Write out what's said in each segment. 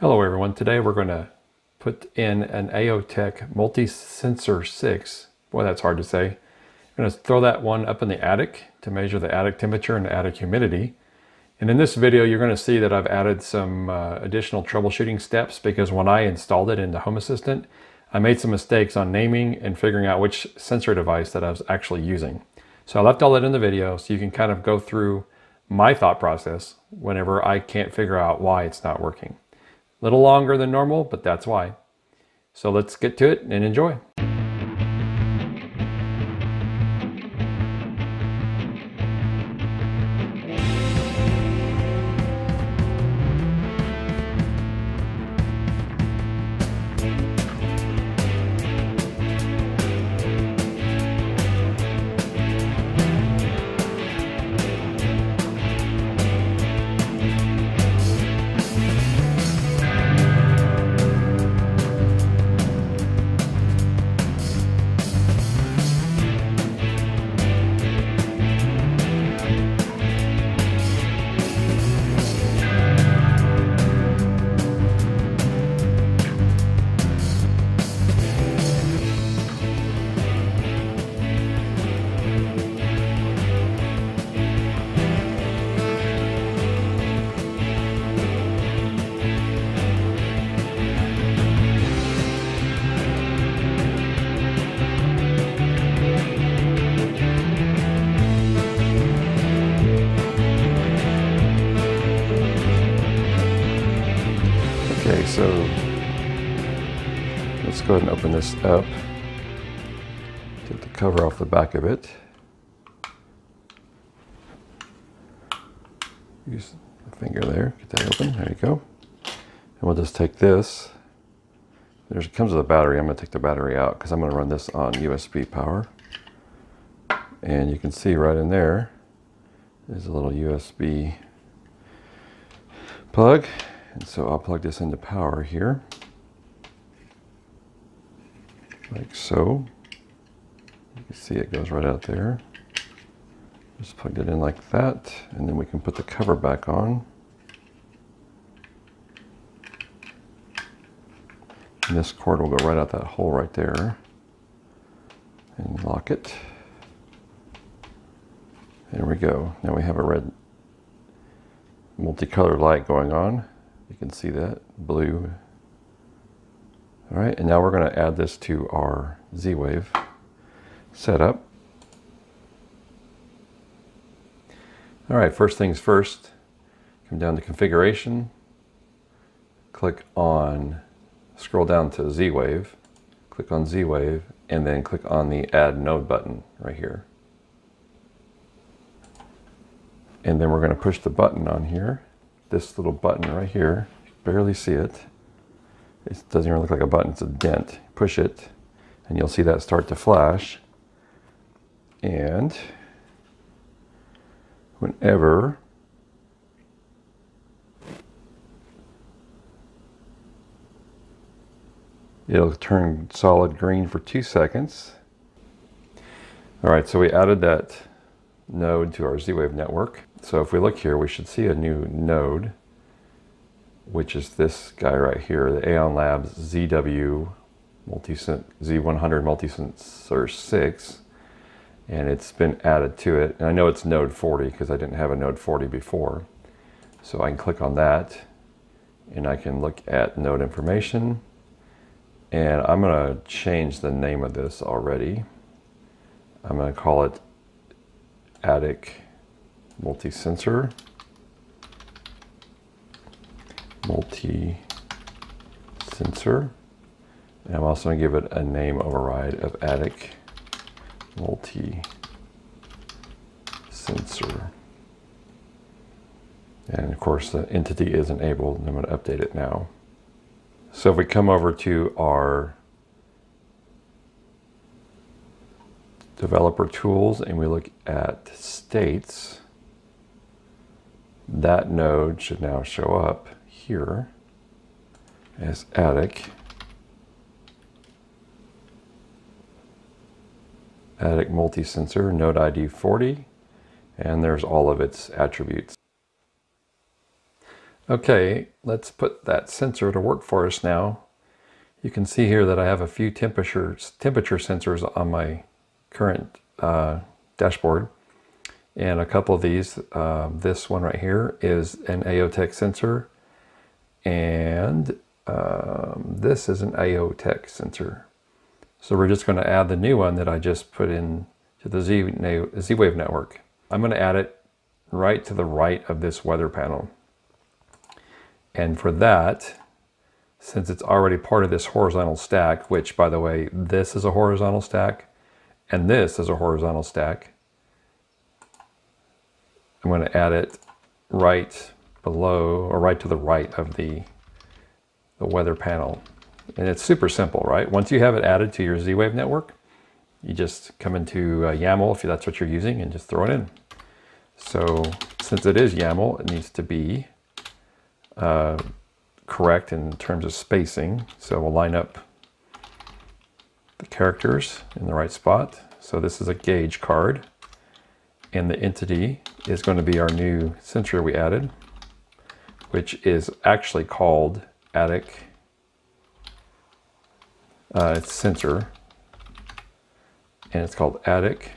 Hello everyone, today we're going to put in an Aeotec MultiSensor 6. Boy, that's hard to say. I'm going to throw that one up in the attic to measure the attic temperature and the attic humidity. And in this video, you're going to see that I've added some additional troubleshooting steps because when I installed it into Home Assistant, I made some mistakes on naming and figuring out which sensor device that I was actually using. So I left all that in the video so you can kind of go through my thought process whenever I can't figure out why it's not working. A little longer than normal, but that's why. So let's get to it and enjoy. Okay, so let's go ahead and open this up, take the cover off the back of it, use the finger there, get that open, there you go. And we'll just take this, it comes with a battery. I'm going to take the battery out because I'm going to run this on USB power. And you can see right in there, there's a little USB plug. And so I'll plug this into power here, like so. You can see it goes right out there. Just plugged it in like that, and then we can put the cover back on. And this cord will go right out that hole right there and lock it. There we go. Now we have a red multicolored light going on. You can see that blue. All right, and now we're going to add this to our Z-Wave setup. All right, first things first, come down to configuration, click on, scroll down to Z-Wave, click on Z-Wave, and then click on the Add Node button right here. And then we're going to push the button on here. This little button right here, you barely see it. It doesn't even look like a button, it's a dent. Push it and you'll see that start to flash. And whenever it'll turn solid green for 2 seconds. All right, so we added that node to our Z-Wave network. So if we look here, we should see a new node, which is this guy right here, the Aeon Labs ZW MultiSensor Z100 MultiSensor 6, and it's been added to it. And I know it's node 40 because I didn't have a node 40 before. So I can click on that and I can look at node information, and I'm going to change the name of this already. I'm going to call it Attic MultiSensor, and I'm also going to give it a name override of Attic MultiSensor. And of course the entity is enabled, and I'm going to update it now. So if we come over to our developer tools and we look at states, that node should now show up here as Attic MultiSensor, node ID 40, and there's all of its attributes. Okay, let's put that sensor to work for us now. You can see here that I have a few temperature sensors on my current dashboard. And a couple of these, this one right here is an Aeotec sensor. And this is an Aeotec sensor. So we're just going to add the new one that I just put in to the Z-Wave network. I'm going to add it right to the right of this weather panel. And for that, since it's already part of this horizontal stack, which by the way, this is a horizontal stack and this is a horizontal stack, I'm going to add it right below or right to the right of the weather panel. And it's super simple, right? Once you have it added to your Z-Wave network, you just come into YAML if that's what you're using and just throw it in. So since it is YAML, it needs to be correct in terms of spacing. So we'll line up the characters in the right spot. So this is a gauge card and the entity is going to be our new sensor we added, which is actually called Aeotec sensor, and it's called Aeotec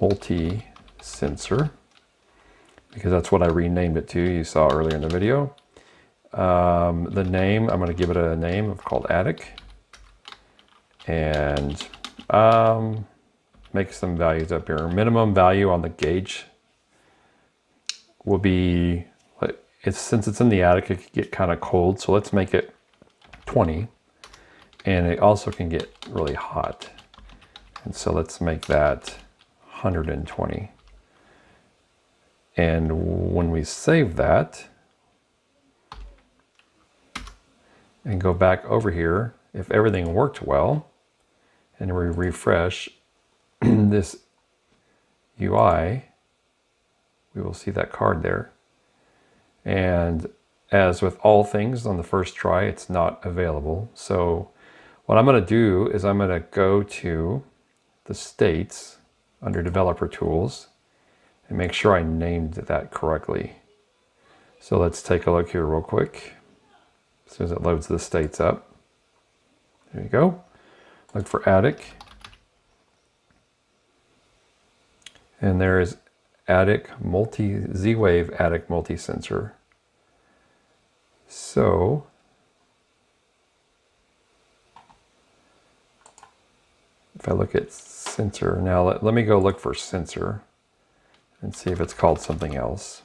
MultiSensor because that's what I renamed it to. You saw earlier in the video. The name, I'm going to give it a name called Aeotec, and make some values up here. Minimum value on the gauge will be, since it's in the attic, it can get kind of cold. So let's make it 20. And it also can get really hot. And so let's make that 120. And when we save that and go back over here, if everything worked well and we refresh this UI, we will see that card there. And as with all things on the first try, it's not available. So what I'm going to do is I'm going to go to the states under developer tools and make sure I named that correctly. So let's take a look here real quick. As soon as it loads the states up, there you go. Look for Aeotec. And there is Aeotec Z-Wave Aeotec MultiSensor. So if I look at sensor, now let me go look for sensor and see if it's called something else.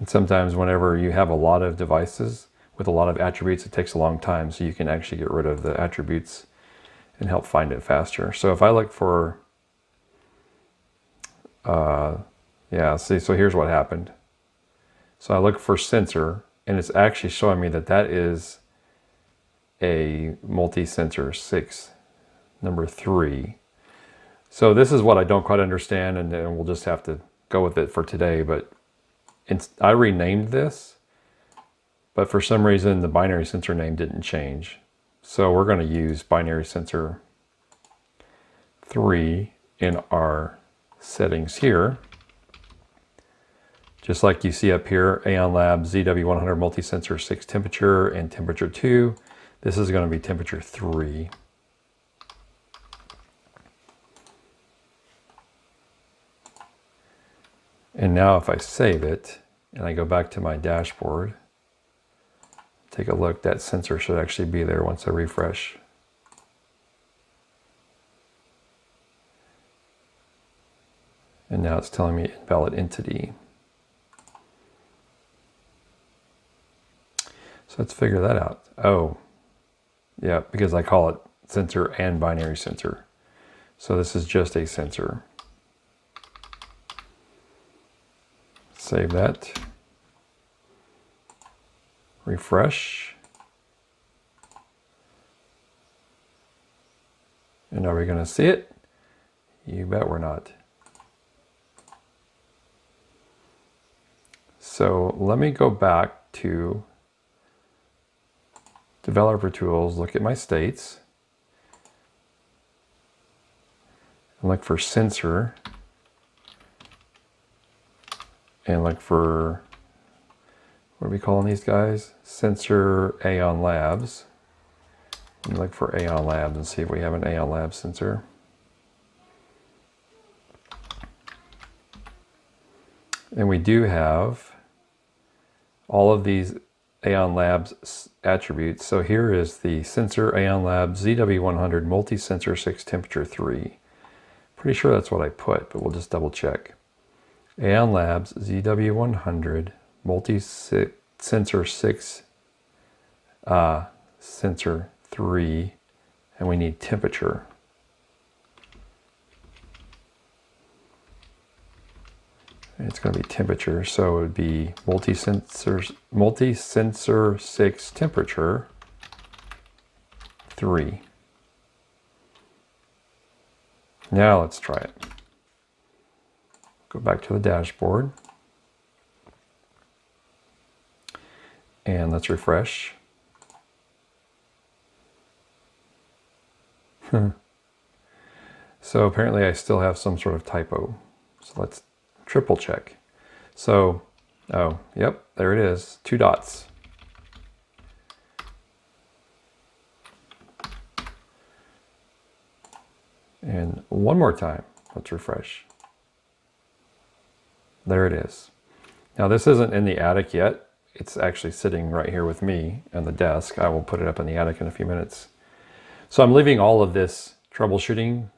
And sometimes whenever you have a lot of devices with a lot of attributes, it takes a long time, so you can actually get rid of the attributes and help find it faster. So if I look for, see, so here's what happened. So I look for sensor and it's actually showing me that that is a MultiSensor 6, number 3. So this is what I don't quite understand, and we'll just have to go with it for today, but I renamed this, but for some reason the binary sensor name didn't change. So we're going to use binary sensor 3 in our settings here. Just like you see up here, Aeon Lab ZW100 MultiSensor 6 temperature and temperature 2. This is going to be temperature 3. And now if I save it and I go back to my dashboard, take a look, that sensor should actually be there once I refresh. And now it's telling me invalid entity. So let's figure that out. Oh, yeah, because I call it sensor and binary sensor. So this is just a sensor. Save that. Refresh. And are we going to see it? You bet we're not. So let me go back to developer tools, look at my states, and look for sensor and look for, what are we calling these guys? Sensor Aeon Labs. And look for Aeon Labs and see if we have an Aeon Labs sensor. And we do have all of these Aeon Labs attributes. So here is the sensor Aeon Labs ZW100 MultiSensor 6 Temperature 3. Pretty sure that's what I put, but we'll just double check. Aeon Labs ZW100 MultiSensor 6 Sensor 3, and we need temperature. It's going to be temperature, so it would be multi-sensor 6 temperature 3. Now let's try it. Go back to the dashboard. And let's refresh. So apparently I still have some sort of typo. So let's triple check. So, oh, yep, there it is. 2 dots. And one more time, let's refresh. There it is. Now this isn't in the attic yet. It's actually sitting right here with me on the desk. I will put it up in the attic in a few minutes. So I'm leaving all of this troubleshooting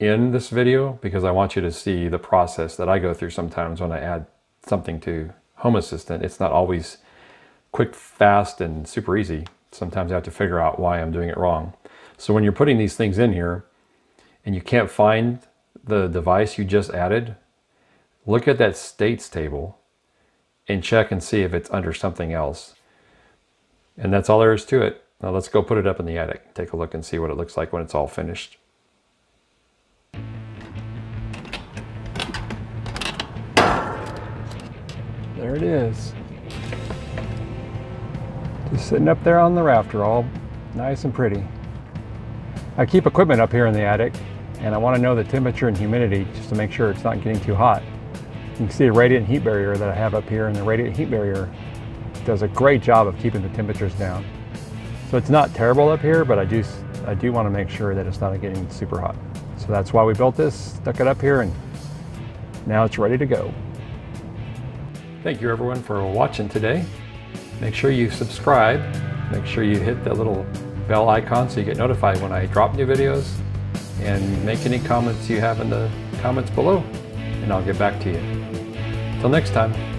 in this video because I want you to see the process that I go through sometimes when I add something to Home Assistant. It's not always quick, fast, and super easy. Sometimes I have to figure out why I'm doing it wrong. So when you're putting these things in here and you can't find the device you just added, look at that states table and check and see if it's under something else. And that's all there is to it. Now let's go put it up in the attic, take a look and see what it looks like when it's all finished. There it is. Just sitting up there on the rafter, all nice and pretty. I keep equipment up here in the attic, and I want to know the temperature and humidity just to make sure it's not getting too hot. You can see a radiant heat barrier that I have up here, and the radiant heat barrier does a great job of keeping the temperatures down. So it's not terrible up here, but I do want to make sure that it's not getting super hot. So that's why we built this, stuck it up here, and now it's ready to go. Thank you everyone for watching today. Make sure you subscribe. Make sure you hit that little bell icon so you get notified when I drop new videos, and make any comments you have in the comments below, and I'll get back to you. Till next time.